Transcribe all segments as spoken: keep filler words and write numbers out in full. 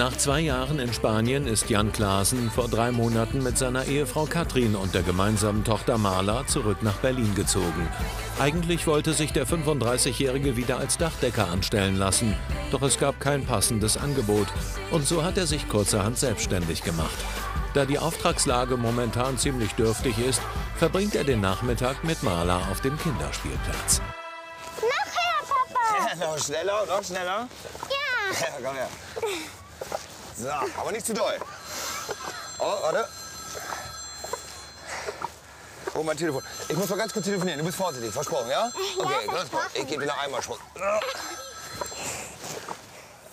Nach zwei Jahren in Spanien ist Jan Klaasen vor drei Monaten mit seiner Ehefrau Katrin und der gemeinsamen Tochter Marla zurück nach Berlin gezogen. Eigentlich wollte sich der fünfunddreißigjährige wieder als Dachdecker anstellen lassen, doch es gab kein passendes Angebot und so hat er sich kurzerhand selbstständig gemacht. Da die Auftragslage momentan ziemlich dürftig ist, verbringt er den Nachmittag mit Marla auf dem Kinderspielplatz. Noch her, Papa! Ja, noch schneller, noch schneller. Ja. Ja, komm her. So, aber nicht zu doll. Oh, warte. Oh, mein Telefon. Ich muss mal ganz kurz telefonieren. Du bist vorsichtig, versprochen, ja? Okay, ja, versprochen. Ich gebe dir noch einmal Schmuck.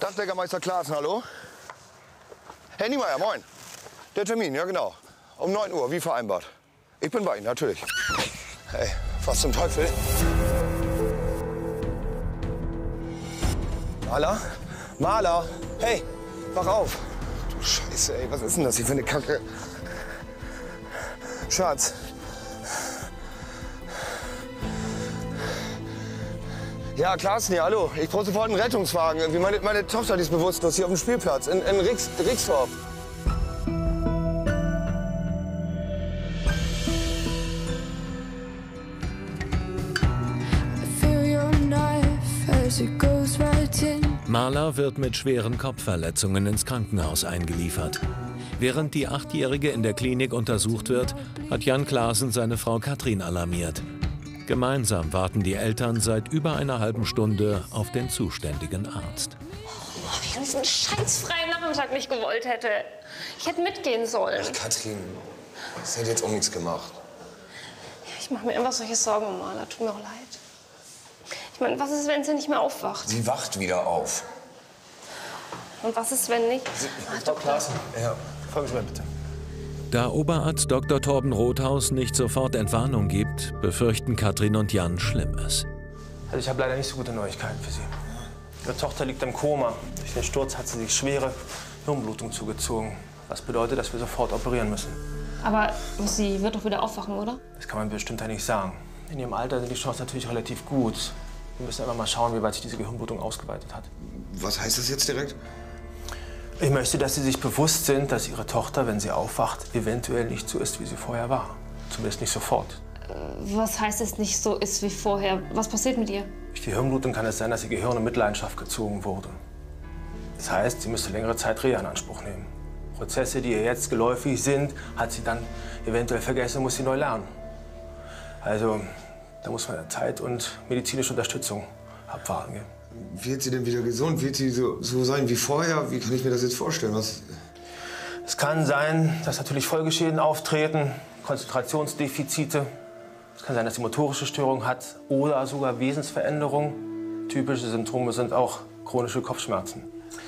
Dachdeckermeister Klaasen, hallo? Herr Niemeyer, moin. Der Termin, ja genau. Um neun Uhr, wie vereinbart. Ich bin bei Ihnen, natürlich. Hey, was zum Teufel? Marla? Marla? Hey! Wach auf! Du Scheiße, ey, was ist denn das hier für eine Kacke? Schatz. Ja, Klaasen hier, hallo. Ich brauche sofort einen Rettungswagen. Irgendwie meine, meine Tochter, die ist bewusstlos hier auf dem Spielplatz in, in Rix, Rixdorf. Marla wird mit schweren Kopfverletzungen ins Krankenhaus eingeliefert. Während die Achtjährige in der Klinik untersucht wird, hat Jan Klaasen seine Frau Katrin alarmiert. Gemeinsam warten die Eltern seit über einer halben Stunde auf den zuständigen Arzt. Ich habe diesen scheißfreien Nachmittag nicht gewollt hätte. Ich hätte mitgehen sollen. Ach, Katrin, das hätte jetzt auch nichts gemacht. Ja, ich mache mir immer solche Sorgen, Marla. Tut mir auch leid. Ich meine, was ist, wenn sie nicht mehr aufwacht? Sie wacht wieder auf. Und was ist, wenn nicht? Frau Klaasen, ja, folgen Sie mal bitte. Da Oberarzt Doktor Torben Rothaus nicht sofort Entwarnung gibt, befürchten Katrin und Jan Schlimmes. Also ich habe leider nicht so gute Neuigkeiten für Sie. Ihre Tochter liegt im Koma. Durch den Sturz hat sie sich schwere Hirnblutung zugezogen. Was bedeutet, dass wir sofort operieren müssen. Aber sie wird doch wieder aufwachen, oder? Das kann man bestimmt ja nicht sagen. In ihrem Alter sind die Chancen natürlich relativ gut. Wir müssen einfach mal schauen, wie weit sich diese Gehirnblutung ausgeweitet hat. Was heißt das jetzt direkt? Ich möchte, dass Sie sich bewusst sind, dass Ihre Tochter, wenn sie aufwacht, eventuell nicht so ist, wie sie vorher war. Zumindest nicht sofort. Was heißt es nicht so ist wie vorher? Was passiert mit ihr? Durch die Hirnblutung kann es sein, dass ihr Gehirn in Mitleidenschaft gezogen wurde. Das heißt, sie müsste längere Zeit Reha in Anspruch nehmen. Prozesse, die ihr jetzt geläufig sind, hat sie dann eventuell vergessen und muss sie neu lernen. Also, da muss man Zeit und medizinische Unterstützung abwarten. Gell? Wird sie denn wieder gesund? Wird sie so, so sein wie vorher? Wie kann ich mir das jetzt vorstellen? Was? Es kann sein, dass natürlich Folgeschäden auftreten, Konzentrationsdefizite. Es kann sein, dass sie motorische Störungen hat oder sogar Wesensveränderungen. Typische Symptome sind auch chronische Kopfschmerzen.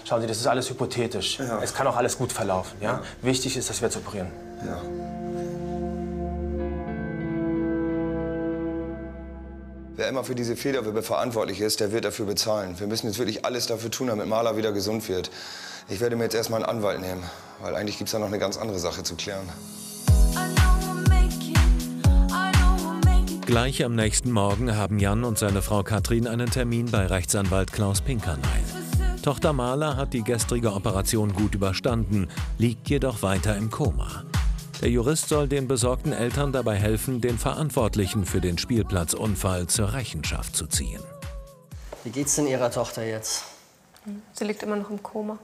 Schauen Sie, das ist alles hypothetisch. Ja. Es kann auch alles gut verlaufen. Ja? Ja. Wichtig ist, dass wir jetzt operieren. Ja. Wer immer für diese Federwippe verantwortlich ist, der wird dafür bezahlen. Wir müssen jetzt wirklich alles dafür tun, damit Marla wieder gesund wird. Ich werde mir jetzt erstmal einen Anwalt nehmen, weil eigentlich gibt es da noch eine ganz andere Sache zu klären. Gleich am nächsten Morgen haben Jan und seine Frau Katrin einen Termin bei Rechtsanwalt Klaus Pinkerneil. Tochter Marla hat die gestrige Operation gut überstanden, liegt jedoch weiter im Koma. Der Jurist soll den besorgten Eltern dabei helfen, den Verantwortlichen für den Spielplatzunfall zur Rechenschaft zu ziehen. Wie geht's denn Ihrer Tochter jetzt? Sie liegt immer noch im Koma.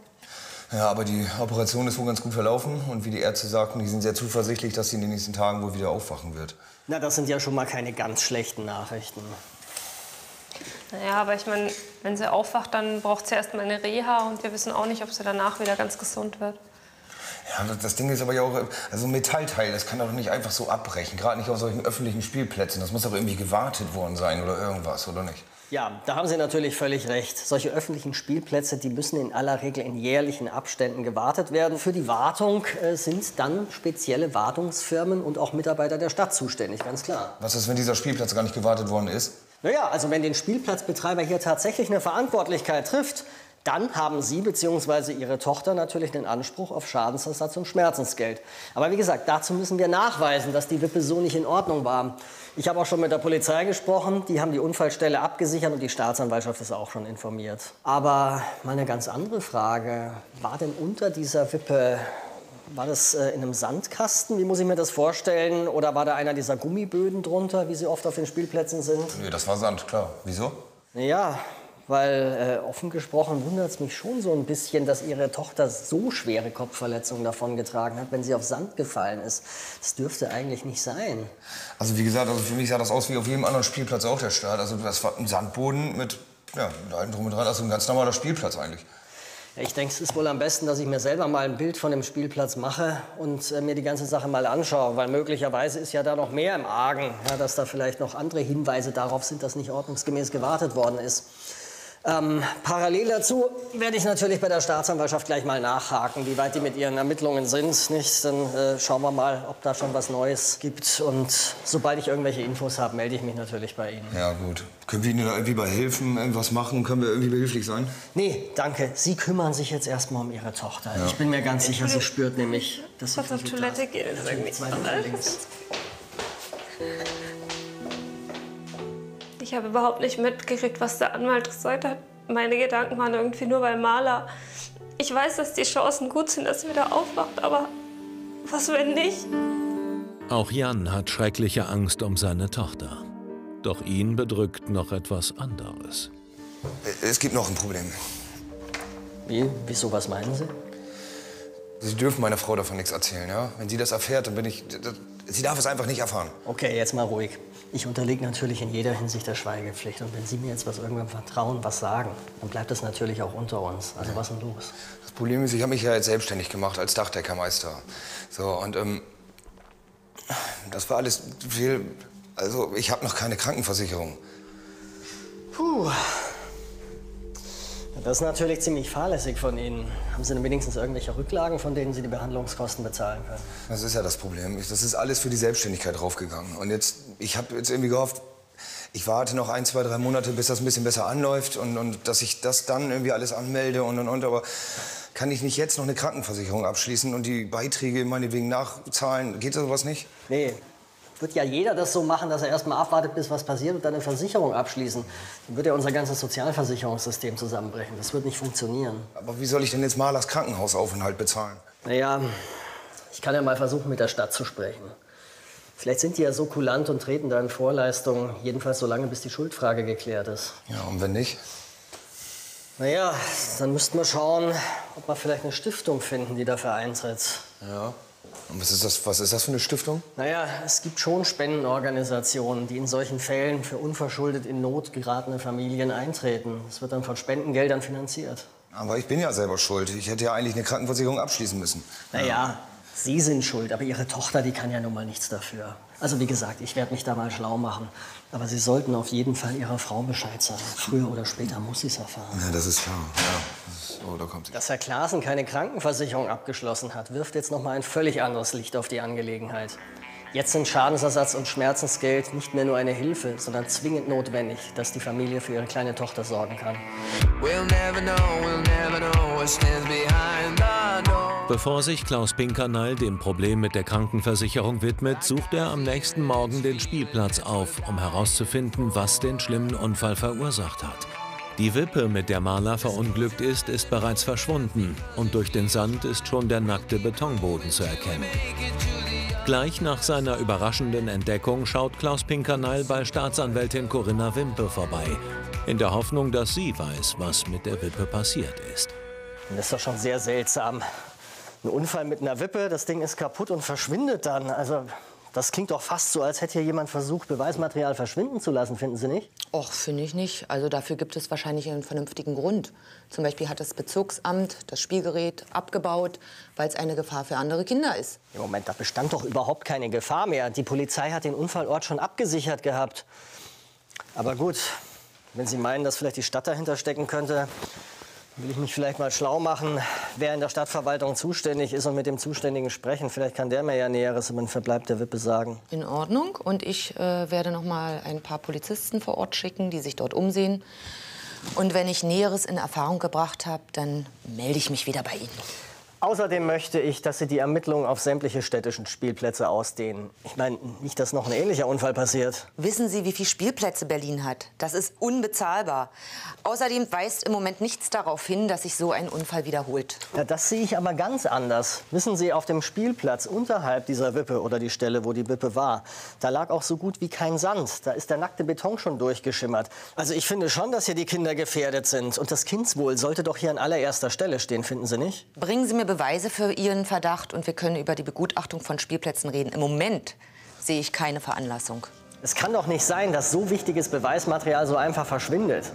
Ja, aber die Operation ist wohl ganz gut verlaufen. Und wie die Ärzte sagten, die sind sehr zuversichtlich, dass sie in den nächsten Tagen wohl wieder aufwachen wird. Na, das sind ja schon mal keine ganz schlechten Nachrichten. Naja, aber ich meine, wenn sie aufwacht, dann braucht sie erst mal eine Reha. Und wir wissen auch nicht, ob sie danach wieder ganz gesund wird. Ja, das Ding ist aber ja auch, also ein Metallteil, das kann doch nicht einfach so abbrechen, gerade nicht auf solchen öffentlichen Spielplätzen. Das muss doch irgendwie gewartet worden sein oder irgendwas, oder nicht? Ja, da haben Sie natürlich völlig recht. Solche öffentlichen Spielplätze, die müssen in aller Regel in jährlichen Abständen gewartet werden. Für die Wartung äh, sind dann spezielle Wartungsfirmen und auch Mitarbeiter der Stadt zuständig, ganz klar. Was ist, wenn dieser Spielplatz gar nicht gewartet worden ist? Naja, also wenn den Spielplatzbetreiber hier tatsächlich eine Verantwortlichkeit trifft, dann haben Sie bzw. Ihre Tochter natürlich den Anspruch auf Schadensersatz und Schmerzensgeld. Aber wie gesagt, dazu müssen wir nachweisen, dass die Wippe so nicht in Ordnung war. Ich habe auch schon mit der Polizei gesprochen, die haben die Unfallstelle abgesichert und die Staatsanwaltschaft ist auch schon informiert. Aber mal eine ganz andere Frage, war denn unter dieser Wippe, war das äh, in einem Sandkasten? Wie muss ich mir das vorstellen? Oder war da einer dieser Gummiböden drunter, wie sie oft auf den Spielplätzen sind? Nee, das war Sand, klar. Wieso? Ja, weil äh, offen gesprochen wundert es mich schon so ein bisschen, dass Ihre Tochter so schwere Kopfverletzungen davongetragen hat, wenn sie auf Sand gefallen ist. Das dürfte eigentlich nicht sein. Also wie gesagt, also für mich sah das aus wie auf jedem anderen Spielplatz auch der Start. Also das war ein Sandboden mit, ja, mit allem drum und dran. Also ein ganz normaler Spielplatz eigentlich. Ich denke, es ist wohl am besten, dass ich mir selber mal ein Bild von dem Spielplatz mache und äh, mir die ganze Sache mal anschaue, weil möglicherweise ist ja da noch mehr im Argen, ja, dass da vielleicht noch andere Hinweise darauf sind, dass nicht ordnungsgemäß gewartet worden ist. Ähm, parallel dazu werde ich natürlich bei der Staatsanwaltschaft gleich mal nachhaken, wie weit die mit ihren Ermittlungen sind, nicht? Dann äh, schauen wir mal, ob da schon was Neues gibt, und sobald ich irgendwelche Infos habe, melde ich mich natürlich bei Ihnen. Ja gut. Können wir Ihnen da irgendwie bei helfen, irgendwas machen? Können wir irgendwie behilflich sein? Nee, danke. Sie kümmern sich jetzt erstmal um Ihre Tochter. Ja. Ich bin mir ganz sicher, sie spürt nämlich, dass sie was auf Toilette geht. Ich habe überhaupt nicht mitgekriegt, was der Anwalt gesagt hat. Meine Gedanken waren irgendwie nur bei Marla. Ich weiß, dass die Chancen gut sind, dass sie wieder aufwacht, aber was, wenn nicht? Auch Jan hat schreckliche Angst um seine Tochter. Doch ihn bedrückt noch etwas anderes. Es gibt noch ein Problem. Wie? Wieso? Was meinen Sie? Sie dürfen meiner Frau davon nichts erzählen, ja? Wenn sie das erfährt, dann bin ich... Sie darf es einfach nicht erfahren. Okay, jetzt mal ruhig. Ich unterliege natürlich in jeder Hinsicht der Schweigepflicht. Und wenn Sie mir jetzt was irgendwann vertrauen, was sagen, dann bleibt das natürlich auch unter uns. Also was ist denn los? Das Problem ist, ich habe mich ja jetzt selbstständig gemacht als Dachdeckermeister. So, und ähm, das war alles viel... Also, ich habe noch keine Krankenversicherung. Puh. Das ist natürlich ziemlich fahrlässig von Ihnen. Haben Sie denn wenigstens irgendwelche Rücklagen, von denen Sie die Behandlungskosten bezahlen können? Das ist ja das Problem. Das ist alles für die Selbstständigkeit draufgegangen. Und jetzt, ich habe jetzt irgendwie gehofft, ich warte noch ein, zwei, drei Monate, bis das ein bisschen besser anläuft und, und dass ich das dann irgendwie alles anmelde und, und, und. Aber kann ich nicht jetzt noch eine Krankenversicherung abschließen und die Beiträge meinetwegen nachzahlen? Geht sowas nicht? Nee. Wird ja jeder das so machen, dass er erst mal abwartet, bis was passiert und dann eine Versicherung abschließen. Dann wird ja unser ganzes Sozialversicherungssystem zusammenbrechen. Das wird nicht funktionieren. Aber wie soll ich denn jetzt Marlas Krankenhausaufenthalt bezahlen? Naja, ich kann ja mal versuchen, mit der Stadt zu sprechen. Vielleicht sind die ja so kulant und treten da in Vorleistungen. Jedenfalls so lange, bis die Schuldfrage geklärt ist. Ja, und wenn nicht? Naja, dann müssten wir schauen, ob wir vielleicht eine Stiftung finden, die dafür einsetzt. Ja. Und was ist das, was ist das für eine Stiftung? Naja, es gibt schon Spendenorganisationen, die in solchen Fällen für unverschuldet in Not geratene Familien eintreten. Das wird dann von Spendengeldern finanziert. Aber ich bin ja selber schuld. Ich hätte ja eigentlich eine Krankenversicherung abschließen müssen. Naja, ja. Sie sind schuld, aber Ihre Tochter, die kann ja nun mal nichts dafür. Also wie gesagt, ich werde mich da mal schlau machen. Aber Sie sollten auf jeden Fall Ihrer Frau Bescheid sagen. Früher oder später muss sie es erfahren. Ja, das ist klar. Ja. Oh, da kommt sie. Dass Herr Klaasen keine Krankenversicherung abgeschlossen hat, wirft jetzt noch mal ein völlig anderes Licht auf die Angelegenheit. Jetzt sind Schadensersatz und Schmerzensgeld nicht mehr nur eine Hilfe, sondern zwingend notwendig, dass die Familie für ihre kleine Tochter sorgen kann. Bevor sich Klaus Pinkerneil dem Problem mit der Krankenversicherung widmet, sucht er am nächsten Morgen den Spielplatz auf, um herauszufinden, was den schlimmen Unfall verursacht hat. Die Wippe, mit der Marla verunglückt ist, ist bereits verschwunden und durch den Sand ist schon der nackte Betonboden zu erkennen. Gleich nach seiner überraschenden Entdeckung schaut Klaus Pinkerneil bei Staatsanwältin Corinna Wimpe vorbei, in der Hoffnung, dass sie weiß, was mit der Wippe passiert ist. Das ist doch schon sehr seltsam. Ein Unfall mit einer Wippe, das Ding ist kaputt und verschwindet dann. Also das klingt doch fast so, als hätte hier jemand versucht, Beweismaterial verschwinden zu lassen, finden Sie nicht? Och, finde ich nicht. Also dafür gibt es wahrscheinlich einen vernünftigen Grund. Zum Beispiel hat das Bezirksamt das Spielgerät abgebaut, weil es eine Gefahr für andere Kinder ist. Im Moment, da bestand doch überhaupt keine Gefahr mehr. Die Polizei hat den Unfallort schon abgesichert gehabt. Aber gut, wenn Sie meinen, dass vielleicht die Stadt dahinter stecken könnte, will ich mich vielleicht mal schlau machen, wer in der Stadtverwaltung zuständig ist und mit dem Zuständigen sprechen. Vielleicht kann der mir ja Näheres über den Verbleib der Wippe sagen. In Ordnung. Und ich äh, werde noch mal ein paar Polizisten vor Ort schicken, die sich dort umsehen. Und wenn ich Näheres in Erfahrung gebracht habe, dann melde ich mich wieder bei Ihnen. Außerdem möchte ich, dass Sie die Ermittlungen auf sämtliche städtischen Spielplätze ausdehnen. Ich meine, nicht, dass noch ein ähnlicher Unfall passiert. Wissen Sie, wie viele Spielplätze Berlin hat? Das ist unbezahlbar. Außerdem weist im Moment nichts darauf hin, dass sich so ein Unfall wiederholt. Ja, das sehe ich aber ganz anders. Wissen Sie, auf dem Spielplatz unterhalb dieser Wippe oder die Stelle, wo die Wippe war, da lag auch so gut wie kein Sand. Da ist der nackte Beton schon durchgeschimmert. Also ich finde schon, dass hier die Kinder gefährdet sind. Und das Kindswohl sollte doch hier an allererster Stelle stehen, finden Sie nicht? Bringen Sie mir Beweise für Ihren Verdacht und wir können über die Begutachtung von Spielplätzen reden. Im Moment sehe ich keine Veranlassung. Es kann doch nicht sein, dass so wichtiges Beweismaterial so einfach verschwindet.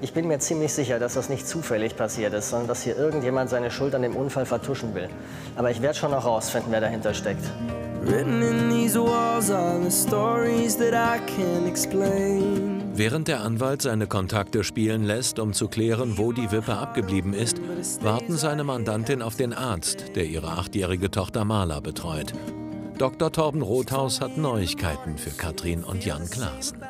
Ich bin mir ziemlich sicher, dass das nicht zufällig passiert ist, sondern dass hier irgendjemand seine Schuld an dem Unfall vertuschen will. Aber ich werde schon noch rausfinden, wer dahinter steckt. Während der Anwalt seine Kontakte spielen lässt, um zu klären, wo die Wippe abgeblieben ist, warten seine Mandantin auf den Arzt, der ihre achtjährige Tochter Marla betreut. Doktor Torben Rothaus hat Neuigkeiten für Katrin und Jan Klaasen.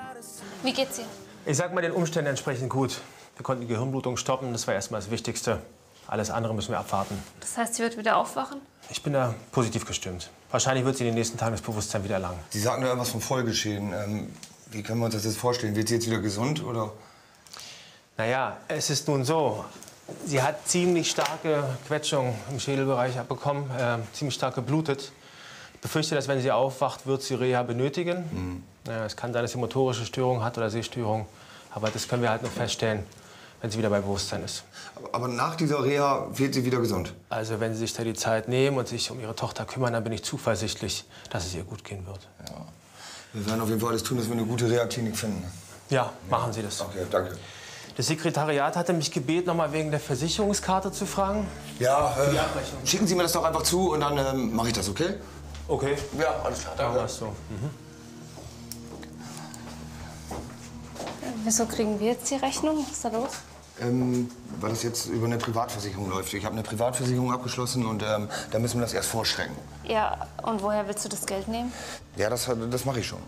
Wie geht's ihr? Ich sag mal den Umständen entsprechend gut. Wir konnten die Gehirnblutung stoppen, das war erstmal das Wichtigste. Alles andere müssen wir abwarten. Das heißt, sie wird wieder aufwachen? Ich bin da positiv gestimmt. Wahrscheinlich wird sie in den nächsten Tagen das Bewusstsein wieder erlangen. Sie sagten ja etwas vom Vollgeschehen. Ähm Wie können wir uns das jetzt vorstellen? Wird sie jetzt wieder gesund, oder? Naja, es ist nun so. Sie hat ziemlich starke Quetschung im Schädelbereich abbekommen, äh, ziemlich stark geblutet. Ich befürchte, dass wenn sie aufwacht, wird sie Reha benötigen. Mhm. Naja, es kann sein, dass sie motorische Störungen hat oder Sehstörungen. Aber das können wir halt noch feststellen, wenn sie wieder bei Bewusstsein ist. Aber nach dieser Reha wird sie wieder gesund? Also wenn Sie sich da die Zeit nehmen und sich um Ihre Tochter kümmern, dann bin ich zuversichtlich, dass es ihr gut gehen wird. Ja. Wir werden auf jeden Fall alles tun, dass wir eine gute Reha-Klinik finden. Ja, machen Sie das. Okay, danke. Das Sekretariat hatte mich gebeten, noch mal wegen der Versicherungskarte zu fragen. Ja, äh, schicken Sie mir das doch einfach zu und dann äh, mache ich das, okay? Okay. Ja, alles klar, danke. So. Mhm. Wieso kriegen wir jetzt die Rechnung? Was ist da los? Ähm, weil das jetzt über eine Privatversicherung läuft. Ich habe eine Privatversicherung abgeschlossen und ähm, da müssen wir das erst vorschrecken. Ja, und woher willst du das Geld nehmen? Ja, das, das mache ich schon.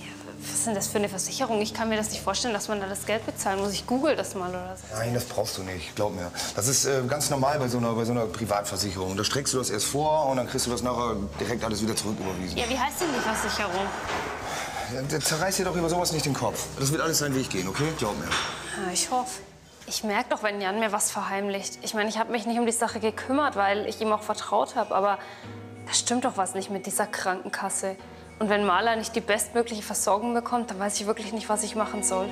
Ja, was ist denn das für eine Versicherung? Ich kann mir das nicht vorstellen, dass man da das Geld bezahlen muss. Ich google das mal oder so. Nein, das brauchst du nicht, glaub mir. Das ist äh, ganz normal bei so, einer, bei so einer Privatversicherung. Da streckst du das erst vor und dann kriegst du das nachher direkt alles wieder zurück überwiesen. Ja, wie heißt denn die Versicherung? Ja, zerreiß dir doch über sowas nicht den Kopf. Das wird alles seinen Weg gehen, okay? Glaub mir. Ja, ich hoffe. Ich merke doch, wenn Jan mir was verheimlicht. Ich meine, ich habe mich nicht um die Sache gekümmert, weil ich ihm auch vertraut habe. Aber da stimmt doch was nicht mit dieser Krankenkasse. Und wenn Marla nicht die bestmögliche Versorgung bekommt, dann weiß ich wirklich nicht, was ich machen soll.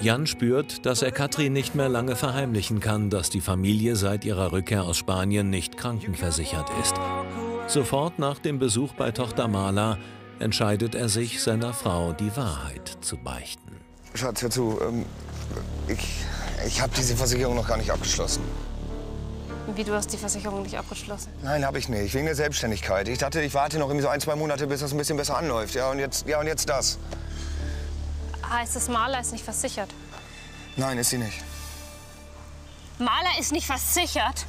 Jan spürt, dass er Katrin nicht mehr lange verheimlichen kann, dass die Familie seit ihrer Rückkehr aus Spanien nicht krankenversichert ist. Sofort nach dem Besuch bei Tochter Marla entscheidet er sich, seiner Frau die Wahrheit zu beichten. Schatz, hör zu, ähm, ich, ich habe diese Versicherung noch gar nicht abgeschlossen. Wie, du hast die Versicherung nicht abgeschlossen? Nein, habe ich nicht, wegen der Selbstständigkeit. Ich dachte, ich warte noch irgendwie so ein, zwei Monate, bis das ein bisschen besser anläuft. Ja, und jetzt, ja, und jetzt das. Heißt das, Marla ist nicht versichert? Nein, ist sie nicht. Marla ist nicht versichert?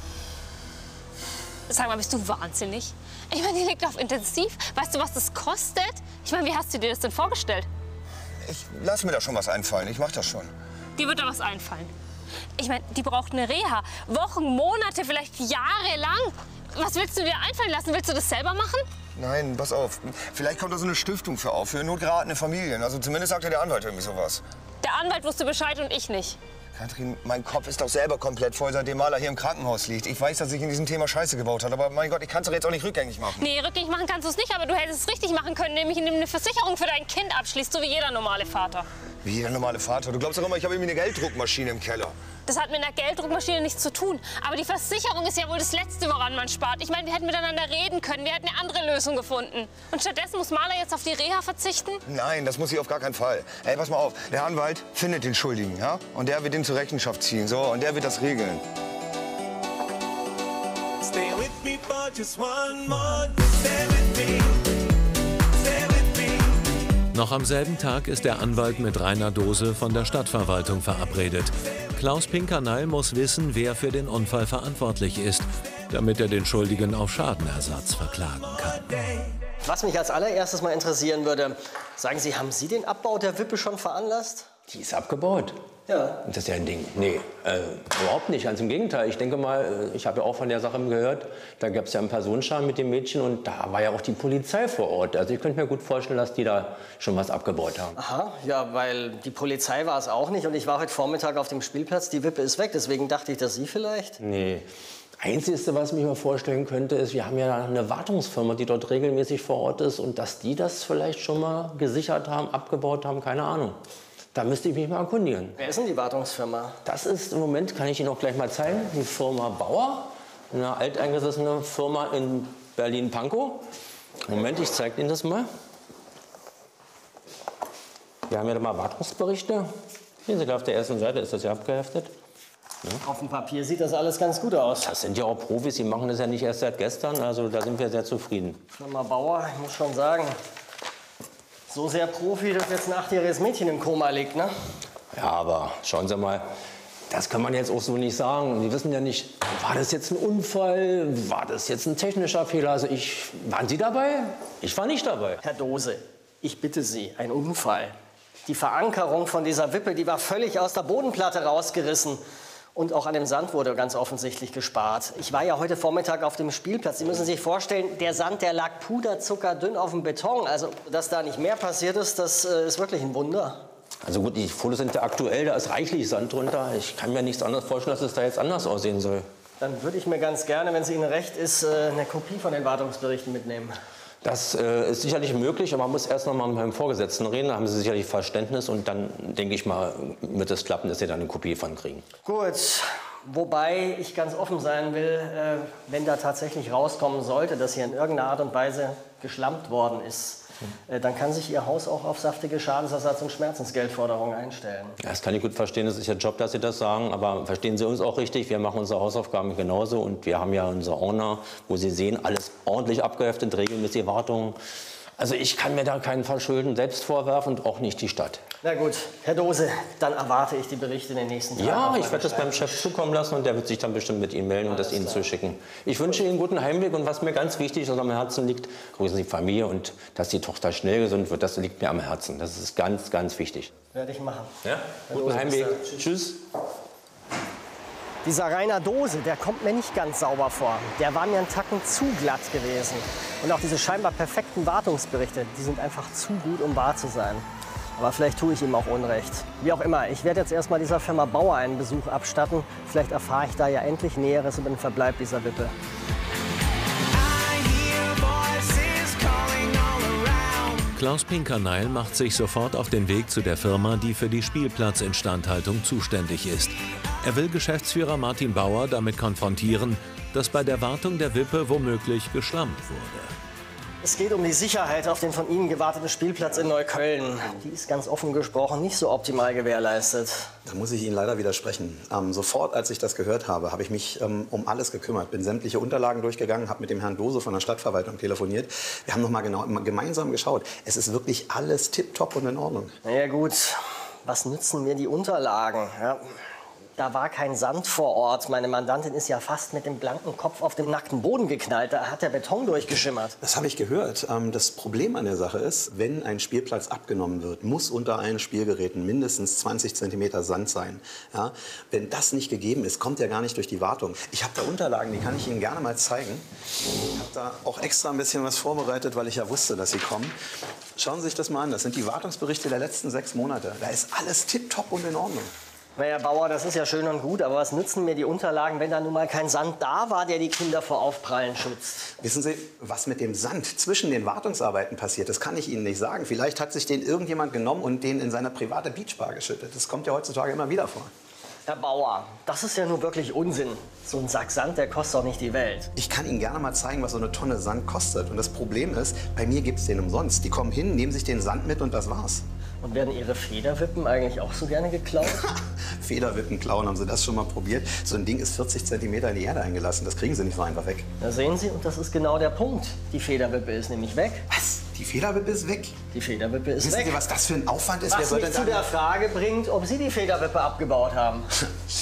Sag mal, bist du wahnsinnig? Ich meine, die liegt auf Intensiv. Weißt du, was das kostet? Ich meine, wie hast du dir das denn vorgestellt? Ich lass mir da schon was einfallen. Ich mach das schon. Dir wird da was einfallen? Ich meine, die braucht eine Reha. Wochen, Monate, vielleicht jahrelang. Was willst du dir einfallen lassen? Willst du das selber machen? Nein, pass auf. Vielleicht kommt da so eine Stiftung für auf, für notgeratene Familien. Also zumindest sagt ja der Anwalt irgendwie sowas. Der Anwalt wusste Bescheid und ich nicht. Katrin, mein Kopf ist doch selber komplett voll, seitdem Marla hier im Krankenhaus liegt. Ich weiß, dass ich in diesem Thema Scheiße gebaut habe, aber mein Gott, ich kann es doch jetzt auch nicht rückgängig machen. Nee, rückgängig machen kannst du es nicht, aber du hättest es richtig machen können, nämlich indem du eine Versicherung für dein Kind abschließt, so wie jeder normale Vater. Wie jeder normale Vater? Du glaubst doch immer, ich habe irgendwie eine Gelddruckmaschine im Keller. Das hat mit einer Gelddruckmaschine nichts zu tun. Aber die Versicherung ist ja wohl das Letzte, woran man spart. Ich meine, wir hätten miteinander reden können, wir hätten eine andere Lösung gefunden. Und stattdessen muss Marla jetzt auf die Reha verzichten? Nein, das muss sie auf gar keinen Fall. Ey, pass mal auf, der Anwalt findet den Schuldigen, ja? Und der wird ihn zur Rechenschaft ziehen, so, und der wird das regeln. Stay with me, but just one more. Stay with me. Noch am selben Tag ist der Anwalt mit Rainer Dose von der Stadtverwaltung verabredet. Klaus Pinkerneil muss wissen, wer für den Unfall verantwortlich ist, damit er den Schuldigen auf Schadenersatz verklagen kann. Was mich als allererstes mal interessieren würde, sagen Sie, haben Sie den Abbau der Wippe schon veranlasst? Die ist abgebaut. Ja. Das ist ja ein Ding. Nee, äh, überhaupt nicht. Ganz im Gegenteil. Ich denke mal, ich habe ja auch von der Sache gehört, da gab es ja einen Personenschaden mit dem Mädchen und da war ja auch die Polizei vor Ort. Also ich könnte mir gut vorstellen, dass die da schon was abgebaut haben. Aha, ja, weil die Polizei war es auch nicht und ich war heute Vormittag auf dem Spielplatz, die Wippe ist weg, deswegen dachte ich, dass Sie vielleicht? Nee. Einzige, was ich mir vorstellen könnte, ist, wir haben ja eine Wartungsfirma, die dort regelmäßig vor Ort ist und dass die das vielleicht schon mal gesichert haben, abgebaut haben, keine Ahnung. Da müsste ich mich mal erkundigen. Wer ist denn die Wartungsfirma? Das ist im Moment, kann ich Ihnen auch gleich mal zeigen, die Firma Bauer, eine alteingesessene Firma in Berlin-Pankow. Moment, ich zeige Ihnen das mal. Wir haben ja da mal Wartungsberichte. Sehen Sie, auf der ersten Seite ist das ja abgeheftet. Ja. Auf dem Papier sieht das alles ganz gut aus. Das sind ja auch Profis, die machen das ja nicht erst seit gestern, also da sind wir sehr zufrieden. Firma Bauer, ich muss schon sagen. So sehr Profi, dass jetzt ein achtjähriges Mädchen im Koma liegt, ne? Ja, aber schauen Sie mal, das kann man jetzt auch so nicht sagen. Sie wissen ja nicht, war das jetzt ein Unfall, war das jetzt ein technischer Fehler? Also ich, waren Sie dabei? Ich war nicht dabei. Herr Dose, ich bitte Sie, ein Unfall. Die Verankerung von dieser Wippe, die war völlig aus der Bodenplatte rausgerissen. Und auch an dem Sand wurde ganz offensichtlich gespart. Ich war ja heute Vormittag auf dem Spielplatz. Sie müssen sich vorstellen, der Sand, der lag puderzuckerdünn auf dem Beton. Also, dass da nicht mehr passiert ist, das äh, ist wirklich ein Wunder. Also gut, die Fotos sind ja aktuell, da ist reichlich Sand drunter. Ich kann mir nichts anderes vorstellen, dass es da jetzt anders aussehen soll. Dann würde ich mir ganz gerne, wenn es Ihnen recht ist, äh, eine Kopie von den Wartungsberichten mitnehmen. Das äh, ist sicherlich möglich, aber man muss erst noch mal mit meinem Vorgesetzten reden. Da haben Sie sicherlich Verständnis und dann, denke ich mal, wird es klappen, dass Sie dann eine Kopie von kriegen. Gut, wobei ich ganz offen sein will, äh, wenn da tatsächlich rauskommen sollte, dass hier in irgendeiner Art und Weise geschlampt worden ist, äh, dann kann sich Ihr Haus auch auf saftige Schadensersatz- und Schmerzensgeldforderungen einstellen. Ja, das kann ich gut verstehen, das ist Ihr Job, dass Sie das sagen, aber verstehen Sie uns auch richtig, wir machen unsere Hausaufgaben genauso und wir haben ja unser Ordner, wo Sie sehen, alles ordentlich abgeheftet, regelmäßige Wartungen. Also ich kann mir da keinen Verschulden selbst vorwerfen und auch nicht die Stadt. Na gut, Herr Dose, dann erwarte ich die Berichte in den nächsten Tagen. Ja, ich werde das beim Chef zukommen lassen und der wird sich dann bestimmt mit Ihnen melden und das Ihnen zuschicken. Ich wünsche Ihnen einen guten Heimweg und was mir ganz wichtig ist, was am Herzen liegt, grüßen Sie die Familie und dass die Tochter schnell gesund wird, das liegt mir am Herzen. Das ist ganz, ganz wichtig. Werde ich machen. Ja, guten Heimweg. Tschüss. Dieser Rainer Dose, der kommt mir nicht ganz sauber vor. Der war mir einen Tacken zu glatt gewesen. Und auch diese scheinbar perfekten Wartungsberichte, die sind einfach zu gut, um wahr zu sein. Aber vielleicht tue ich ihm auch Unrecht. Wie auch immer, ich werde jetzt erstmal dieser Firma Bauer einen Besuch abstatten. Vielleicht erfahre ich da ja endlich Näheres über den Verbleib dieser Wippe. Klaus Pinkerneil macht sich sofort auf den Weg zu der Firma, die für die Spielplatzinstandhaltung zuständig ist. Er will Geschäftsführer Martin Bauer damit konfrontieren, dass bei der Wartung der Wippe womöglich geschlampt wurde. Es geht um die Sicherheit auf den von Ihnen gewarteten Spielplatz in Neukölln. Die ist ganz offen gesprochen nicht so optimal gewährleistet. Da muss ich Ihnen leider widersprechen. Ähm, sofort, als ich das gehört habe, habe ich mich ähm, um alles gekümmert. Bin sämtliche Unterlagen durchgegangen, habe mit dem Herrn Dose von der Stadtverwaltung telefoniert. Wir haben noch mal genau, gemeinsam geschaut. Es ist wirklich alles tipptopp und in Ordnung. Na ja gut, was nützen mir die Unterlagen? Ja. Da war kein Sand vor Ort. Meine Mandantin ist ja fast mit dem blanken Kopf auf den nackten Boden geknallt. Da hat der Beton durchgeschimmert. Das habe ich gehört. Das Problem an der Sache ist, wenn ein Spielplatz abgenommen wird, muss unter allen Spielgeräten mindestens zwanzig Zentimeter Sand sein. Ja? Wenn das nicht gegeben ist, kommt er gar nicht durch die Wartung. Ich habe da Unterlagen, die kann ich Ihnen gerne mal zeigen. Ich habe da auch extra ein bisschen was vorbereitet, weil ich ja wusste, dass Sie kommen. Schauen Sie sich das mal an. Das sind die Wartungsberichte der letzten sechs Monate. Da ist alles tipptopp und in Ordnung. Na ja, Bauer, das ist ja schön und gut, aber was nützen mir die Unterlagen, wenn da nun mal kein Sand da war, der die Kinder vor Aufprallen schützt? Wissen Sie, was mit dem Sand zwischen den Wartungsarbeiten passiert, das kann ich Ihnen nicht sagen. Vielleicht hat sich den irgendjemand genommen und den in seine private Beachbar geschüttet. Das kommt ja heutzutage immer wieder vor. Herr Bauer, das ist ja nun wirklich Unsinn. So ein Sack Sand, der kostet doch nicht die Welt. Ich kann Ihnen gerne mal zeigen, was so eine Tonne Sand kostet. Und das Problem ist, bei mir gibt es den umsonst. Die kommen hin, nehmen sich den Sand mit und das war's. Und werden Ihre Federwippen eigentlich auch so gerne geklaut? Federwippen klauen, haben Sie das schon mal probiert? So ein Ding ist vierzig Zentimeter in die Erde eingelassen. Das kriegen Sie nicht so einfach weg. Da sehen Sie, und das ist genau der Punkt. Die Federwippe ist nämlich weg. Was? Die Federwippe ist weg. Die Federwippe ist Wissen weg. Wissen Sie, was das für ein Aufwand ist? Was Wer mich zu der Frage bringt, ob Sie die Federwippe abgebaut haben.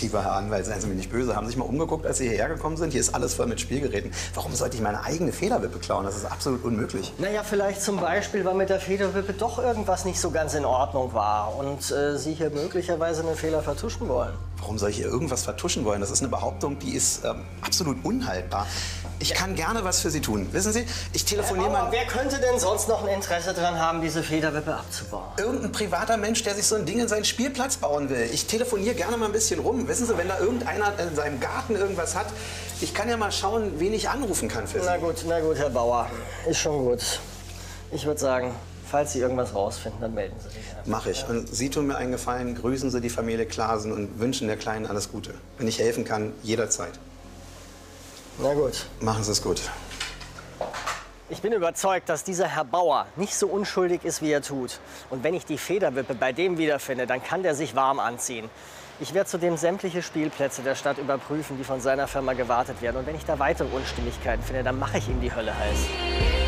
Lieber Herr Anwalt, seien Sie mir nicht böse. Haben Sie sich mal umgeguckt, als Sie hierher gekommen sind? Hier ist alles voll mit Spielgeräten. Warum sollte ich meine eigene Federwippe klauen? Das ist absolut unmöglich. Naja, vielleicht zum Beispiel, weil mit der Federwippe doch irgendwas nicht so ganz in Ordnung war und äh, Sie hier möglicherweise einen Fehler vertuschen wollen. Warum soll ich hier irgendwas vertuschen wollen? Das ist eine Behauptung, die ist ähm, absolut unhaltbar. Ich ja. kann gerne was für Sie tun. Wissen Sie, ich telefoniere mal... Wer könnte denn sonst noch ein Interesse daran haben, diese Federwippe abzubauen? Irgendein privater Mensch, der sich so ein Ding in seinen Spielplatz bauen will. Ich telefoniere gerne mal ein bisschen rum. Wissen Sie, wenn da irgendeiner in seinem Garten irgendwas hat, ich kann ja mal schauen, wen ich anrufen kann für Sie. Na gut, na gut, Herr Bauer. Ist schon gut. Ich würde sagen, falls Sie irgendwas rausfinden, dann melden Sie sich. Mache ich. Und Sie tun mir einen Gefallen, grüßen Sie die Familie Klaasen und wünschen der Kleinen alles Gute. Wenn ich helfen kann, jederzeit. Na gut. Machen Sie es gut. Ich bin überzeugt, dass dieser Herr Bauer nicht so unschuldig ist, wie er tut. Und wenn ich die Federwippe bei dem wiederfinde, dann kann der sich warm anziehen. Ich werde zudem sämtliche Spielplätze der Stadt überprüfen, die von seiner Firma gewartet werden. Und wenn ich da weitere Unstimmigkeiten finde, dann mache ich ihm die Hölle heiß.